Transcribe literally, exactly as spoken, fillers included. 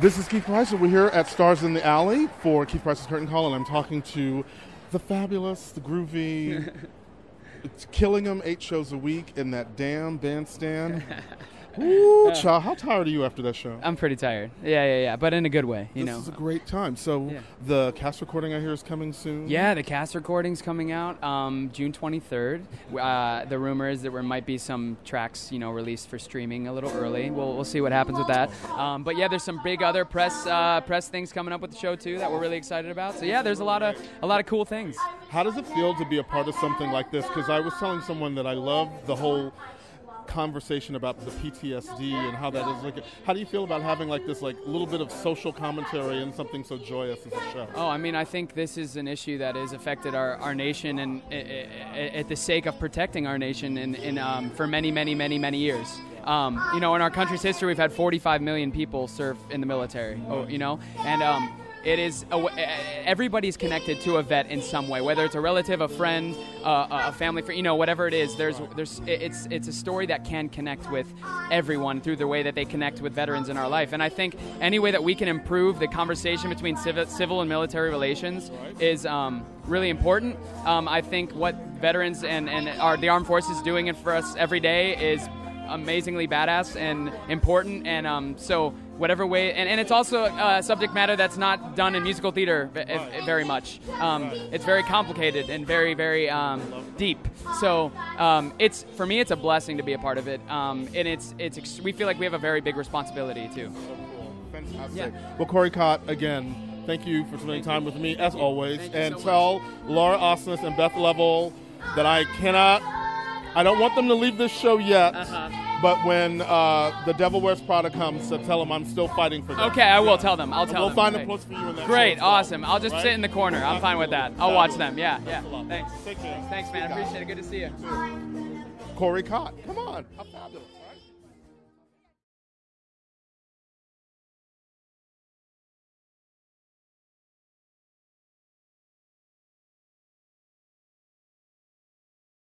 This is Keith Price. We're here at Stars in the Alley for Keith Price's Curtain Call, and I'm talking to the fabulous, the groovy, it's killing them eight shows a week in that damn Bandstand. Ooh, child, how tired are you after that show? I'm pretty tired. Yeah, yeah, yeah, but in a good way, you know. This is a great time. So yeah. The cast recording, I hear, is coming soon? Yeah, the cast recording's coming out um, June twenty-third. Uh, the rumor is that there might be some tracks, you know, released for streaming a little early. We'll, we'll see what happens with that. Um, but yeah, there's some big other press uh, press things coming up with the show, too, that we're really excited about. So yeah, there's a lot of, a lot of cool things. How does it feel to be a part of something like this? Because I was telling someone that I love the whole conversation about the P T S D and how that is. Like, how do you feel about having like this like little bit of social commentary and something so joyous as a show? Oh, I mean, I think this is an issue that has affected our, our nation, and at the sake of protecting our nation, and, and um, for many, many, many, many years. Um, you know, in our country's history, we've had forty-five million people serve in the military. Oh, you know, and. Um, It is, a, everybody's connected to a vet in some way, whether it's a relative, a friend, uh, a family friend, you know, whatever it is. There's, there's, it's, it's a story that can connect with everyone through the way that they connect with veterans in our life. And I think any way that we can improve the conversation between civil, civil and military relations is um, really important. Um, I think what veterans and, and our, the armed forces doing it for us every day is amazingly badass and important, and um, so whatever way, and, and it's also uh, subject matter that's not done in musical theater v right. very much. Um, right. It's very complicated and very, very um, deep. So um, it's, for me, it's a blessing to be a part of it, um, and it's it's we feel like we have a very big responsibility too. So cool, fantastic. Yeah. Well, Corey Cott, again, thank you for spending thank time you. with me as thank always, and so tell Laura Osnes and Beth Level that I cannot. I don't want them to leave this show yet, uh-huh. but when uh, the Devil Wears Prada comes, so tell them I'm still fighting for them. Okay, I will yeah. tell them. I'll tell we'll them. We'll find okay. a place for you in that Great, show awesome. Well. I'll just right? sit in the corner. I'm Absolutely. fine with that. I'll watch them. Yeah, That's yeah. Thanks. Take care. Thanks, man. I appreciate it. Good to see you. Corey Cott. Come on. How fabulous.